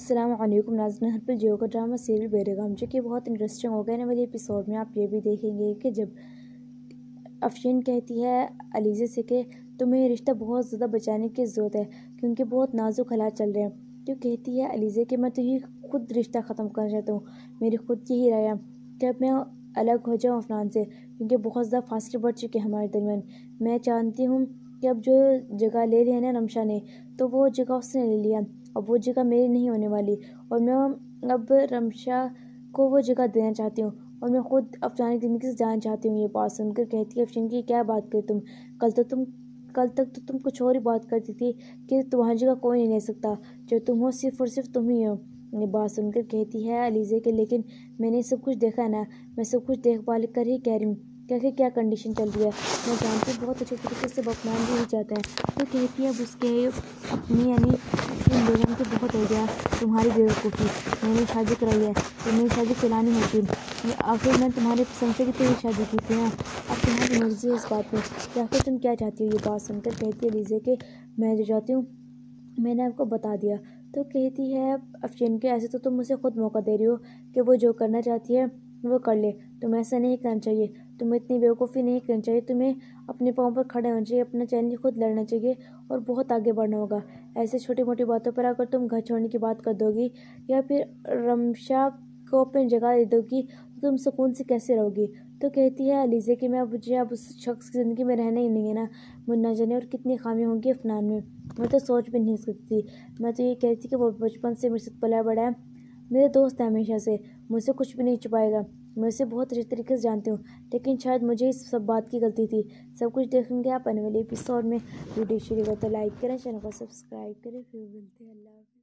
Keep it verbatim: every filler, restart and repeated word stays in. अस्सलाम वालेकुम नाज़रीन, हर्पल जियो का ड्रामा सीरियल बेलगाम जो कि बहुत इंटरेस्टिंग होगा। इन वाले एपिसोड में आप ये भी देखेंगे कि जब अफशीन कहती है अलीज़े से कि तुम्हें रिश्ता बहुत ज़्यादा बचाने की ज़रूरत है क्योंकि बहुत नाजुक हालात चल रहे हैं, तो कहती है अलीज़े कि मैं तो ही खुद रिश्ता ख़त्म करना चाहता हूँ, मेरी खुद की ही राय है कि मैं अलग हो जाऊँ अफनान से क्योंकि बहुत ज़्यादा फासले बढ़ चुके हैं हमारे दरमियान। मैं चाहती हूँ कि अब जो जगह ले लिया ना रमशा ने, तो वो जगह उसने ले लिया, अब वो जगह मेरी नहीं होने वाली और मैं अब रमशा को वो जगह देना चाहती हूँ और मैं खुद अफशान की ज़िंदगी से जाना चाहती हूँ। ये बात सुनकर कहती है अफशान की क्या बात करी तुम, कल तो तुम कल तक तो तुम कुछ और ही बात करती थी कि तुम्हारी जगह कोई नहीं ले सकता, जो तुम हो सिर्फ और सिर्फ तुम ही हो। ये बात सुनकर कहती है अलीज़े के लेकिन मैंने सब कुछ देखा ना, मैं सब कुछ देखभाल कर ही कह रही हूँ क्या क्या कंडीशन चल रही है, मैं जानती हूँ बहुत अच्छे तरीके से बकमान भी हो जाता है। तो कहती है अब उसके अपनी यानी बेगम तो बहुत हो गया तुम्हारी बेवकूफ़ी, मैंने शादी कराई है तो मेरी शादी चलानी होती, आखिर मैं तुम्हारे पसंद से भी तो शादी की थी ना, अब तुम्हारी मर्जी है इस बात में कि आखिर तुम क्या चाहती हो। ये बात सुनकर कहती है अलीज़े कि मैं जो चाहती हूँ मैंने आपको बता दिया। तो कहती है अफशान के ऐसे तो तुम मुझे खुद मौका दे रही हो कि वो जो करना चाहती है वो कर ले, तुम्हें ऐसा नहीं करना चाहिए, तुम्हें इतनी बेवकूफ़ी नहीं करनी चाहिए, तुम्हें अपने पाँव पर खड़े होना चाहिए, अपना चैलेंज खुद लड़ना चाहिए और बहुत आगे बढ़ना होगा। ऐसे छोटी मोटी बातों पर अगर तुम घर छोड़ने की बात कर दोगी या फिर रमशा को अपनी जगह दे दोगी तो तुम सुकून से कैसे रहोगी। तो कहती है अलीज़े कि मैं मुझे अब उस शख्स की ज़िंदगी में रहना ही नहीं है ना, मुझे ना जाने और कितनी खामियाँ होंगी अफनान में, मैं तो सोच भी नहीं सकती। मैं तो ये कहती कि वो बचपन से मेरे साथ पला बड़ा है, मेरे दोस्त है हमेशा से, मुझसे कुछ भी नहीं छुपाएगा, मैं उसे बहुत अच्छे तरीके से जानती हूँ, लेकिन शायद मुझे इस सब बात की गलती थी। सब कुछ देखेंगे आप आने वाले एपिसोड में। वीडियो शुरू करते लाइक करें, चैनल को सब्सक्राइब करें। फिर मिलते हैं, अल्लाह।